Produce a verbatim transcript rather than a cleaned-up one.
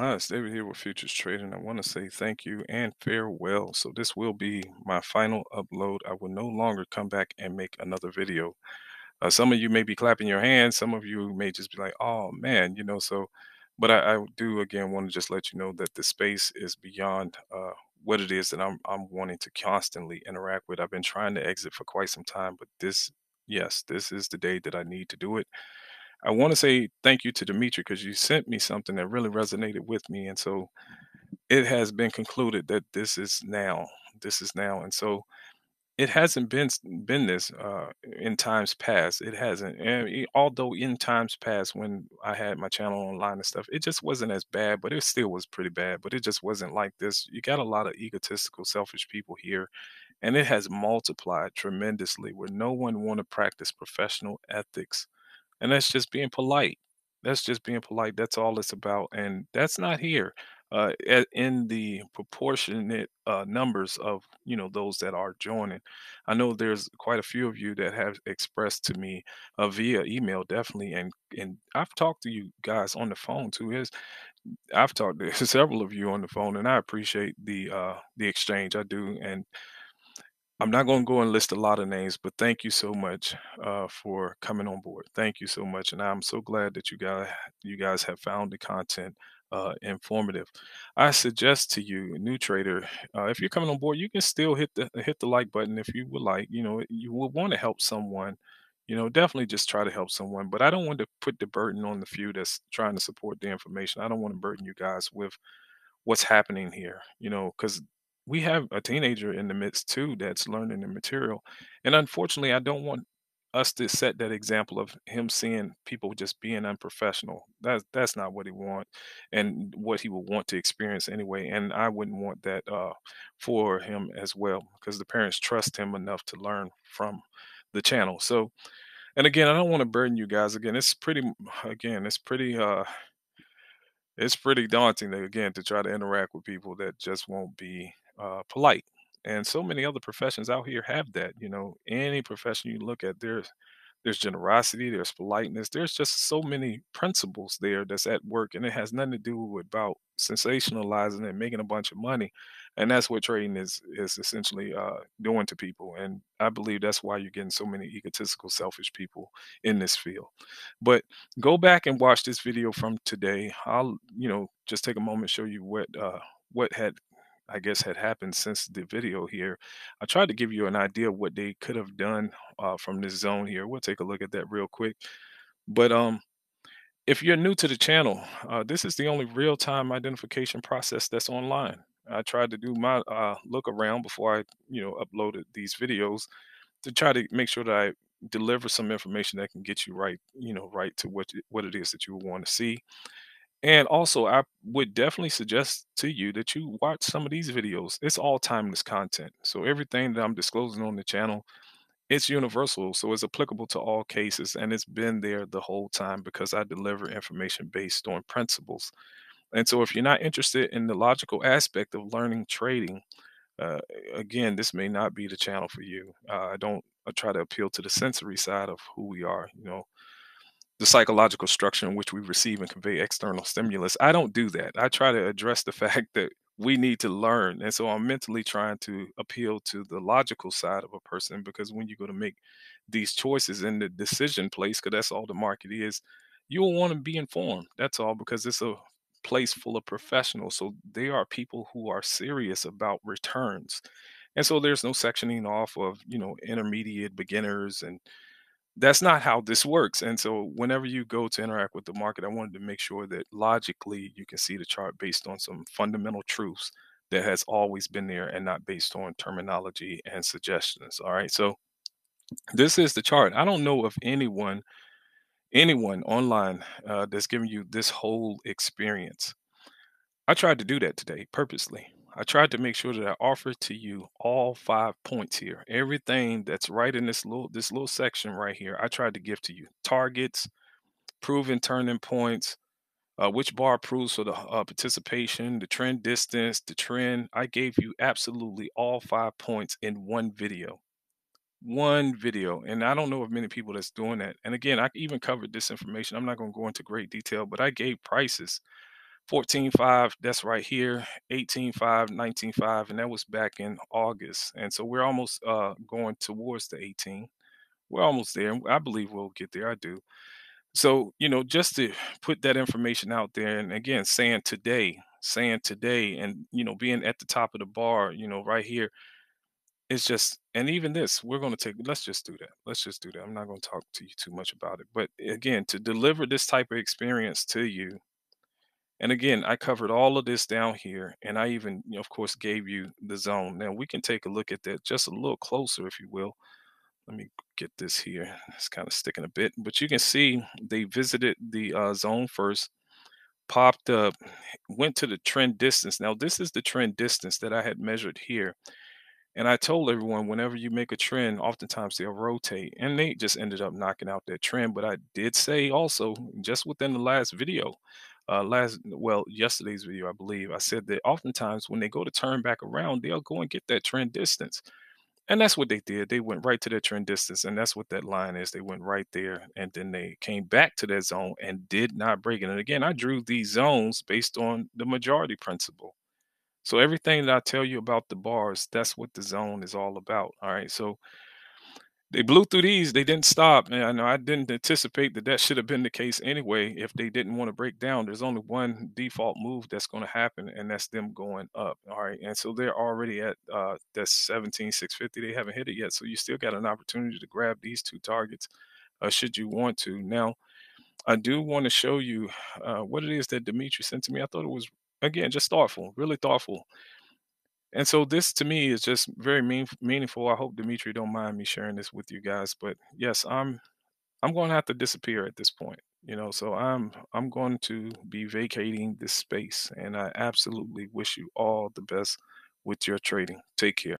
Uh, it's David here with Futures Trading. I want to say thank you and farewell. So this will be my final upload. I will no longer come back and make another video. Uh, some of you may be clapping your hands. Some of you may just be like, oh, man, you know, so. But I, I do, again, want to just let you know that the space is beyond uh, what it is that I'm, I'm wanting to constantly interact with. I've been trying to exit for quite some time, but this, yes, this is the day that I need to do it. I want to say thank you to Dimitri because you sent me something that really resonated with me. And so it has been concluded that this is now, this is now. And so it hasn't been been this uh, in times past. It hasn't. And it, although in times past when I had my channel online and stuff, it just wasn't as bad, but it still was pretty bad, but it just wasn't like this. You got a lot of egotistical, selfish people here, and it has multiplied tremendously where no one want to practice professional ethics. And that's just being polite. That's just being polite. That's all it's about. And that's not here uh, in the proportionate uh, numbers of, you know, those that are joining. I know there's quite a few of you that have expressed to me uh, via email, definitely. And, and I've talked to you guys on the phone, too. It's, I've talked to several of you on the phone, and I appreciate the uh, the exchange. I do. And I'm not going to go and list a lot of names, but thank you so much uh, for coming on board. Thank you so much. And I'm so glad that you guys, you guys have found the content uh, informative. I suggest to you, new trader, uh, if you're coming on board, you can still hit the hit the like button if you would like. You know, you would want to help someone. You know, definitely just try to help someone. But I don't want to put the burden on the few that's trying to support the information. I don't want to burden you guys with what's happening here, you know, because we have a teenager in the midst too that's learning the material. And unfortunately, I don't want us to set that example of him seeing people just being unprofessional. That's, that's not what he want and what he would want to experience anyway. And I wouldn't want that uh, for him as well, because the parents trust him enough to learn from the channel. So, and again, I don't want to burden you guys. Again, it's pretty, again, it's pretty, uh, it's pretty daunting again, to try to interact with people that just won't be Uh, polite. And so many other professions out here have that. You know, any profession you look at, there's there's generosity, there's politeness, there's just so many principles there that's at work, and it has nothing to do with about sensationalizing and making a bunch of money. And that's what trading is is essentially uh, doing to people. And I believe that's why you're getting so many egotistical, selfish people in this field. But go back and watch this video from today. I'll, you know, just take a moment, show you what uh, what had I guess had happened since the video here. I tried to give you an idea of what they could have done uh, from this zone here. We'll take a look at that real quick. But um, if you're new to the channel, uh, this is the only real-time identification process that's online. I tried to do my uh, look around before I, you know, uploaded these videos to try to make sure that I deliver some information that can get you right, you know, right to what what it is that you want to see. And also, I would definitely suggest to you that you watch some of these videos. It's all timeless content. So everything that I'm disclosing on the channel, it's universal. So it's applicable to all cases. And it's been there the whole time because I deliver information based on principles. And so if you're not interested in the logical aspect of learning trading, uh, again, this may not be the channel for you. Uh, I don't I try to appeal to the sensory side of who we are, you know. The psychological structure in which we receive and convey external stimulus. I don't do that. I try to address the fact that we need to learn. And so I'm mentally trying to appeal to the logical side of a person, because when you go to make these choices in the decision place, because that's all the market is, you will want to be informed. That's all, because it's a place full of professionals. So they are people who are serious about returns. And so there's no sectioning off of, you know, intermediate beginners, and that's not how this works. And so whenever you go to interact with the market, I wanted to make sure that logically you can see the chart based on some fundamental truths that has always been there and not based on terminology and suggestions. All right. So this is the chart. I don't know of anyone, anyone online uh, that's giving you this whole experience. I tried to do that today purposely. I tried to make sure that I offer to you all five points here. Everything that's right in this little this little section right here, I tried to give to you. Targets, proven turning points, uh, which bar proves for the uh, participation, the trend distance, the trend. I gave you absolutely all five points in one video. One video. And I don't know of many people that's doing that. And again, I even covered this information. I'm not going to go into great detail, but I gave prices fourteen five, that's right here, eighteen five, nineteen five, and that was back in August. And so we're almost uh, going towards the eighteen. We're almost there. I believe we'll get there. I do. So, you know, just to put that information out there, and again, saying today, saying today, and, you know, being at the top of the bar, you know, right here, it's just, and even this, we're going to take, let's just do that. Let's just do that. I'm not going to talk to you too much about it. But again, to deliver this type of experience to you, and again, I covered all of this down here, and I even, you know, of course, gave you the zone. Now, we can take a look at that just a little closer, if you will. Let me get this here. It's kind of sticking a bit, but you can see they visited the uh, zone first, popped up, went to the trend distance. Now, this is the trend distance that I had measured here. And I told everyone, whenever you make a trend, oftentimes they'll rotate, and they just ended up knocking out that trend. But I did say also, just within the last video, Uh, last, well, yesterday's video, I believe, I said that oftentimes when they go to turn back around, they'll go and get that trend distance. And that's what they did. They went right to their trend distance, and that's what that line is. They went right there, and then they came back to that zone and did not break it. And again, I drew these zones based on the majority principle. So everything that I tell you about the bars, that's what the zone is all about. All right, so they blew through these. They didn't stop. And I know I didn't anticipate that that should have been the case anyway. If they didn't want to break down, there's only one default move that's going to happen, and that's them going up. All right. And so they're already at uh, that's seventeen six fifty. They haven't hit it yet. So you still got an opportunity to grab these two targets uh, should you want to. Now, I do want to show you uh, what it is that Dimitri sent to me. I thought it was, again, just thoughtful, really thoughtful. And so this to me is just very mean, meaningful. I hope Dimitri don't mind me sharing this with you guys, but yes, I'm I'm going to have to disappear at this point, you know. So I'm I'm going to be vacating this space, and I absolutely wish you all the best with your trading. Take care.